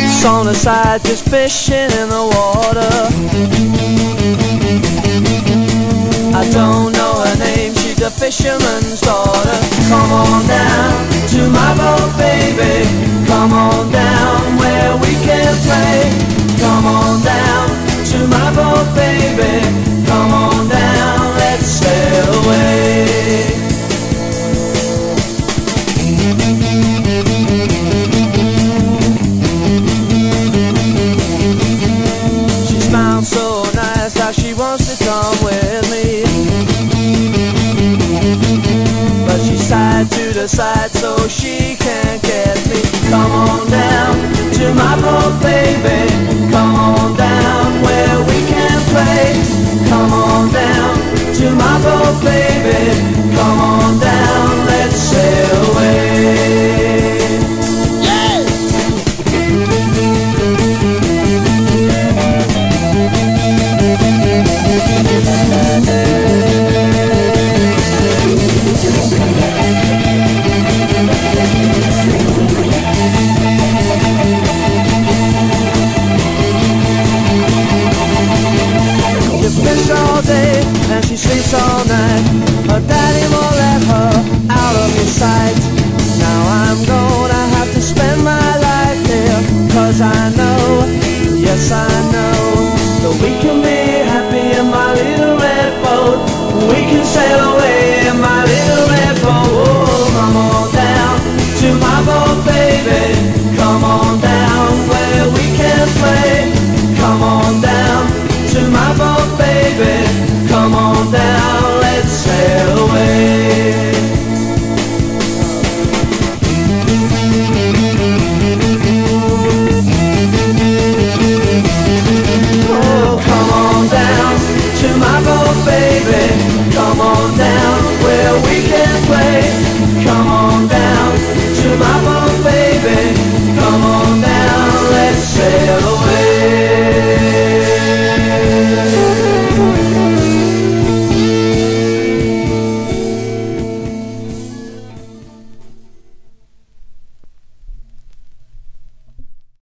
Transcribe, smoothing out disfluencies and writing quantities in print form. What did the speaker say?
ships on the side, just fishing in the water. I don't know her name, she's a fisherman's daughter. Come on down to my boat, baby. Come on down where we can play. Come on down to my boat, baby. Come on down, let's sail away. To the side so she can't get me. Come on down to my boat, baby. Come on down where we can play. Come on down to my boat, baby. Come on down, let's sail away. All day and she sleeps all night. Her daddy won't let her out of his sight. Now I'm gonna have to spend my life here, 'cause I know, yes I know, that we can be happy in my little red boat. We can sail away.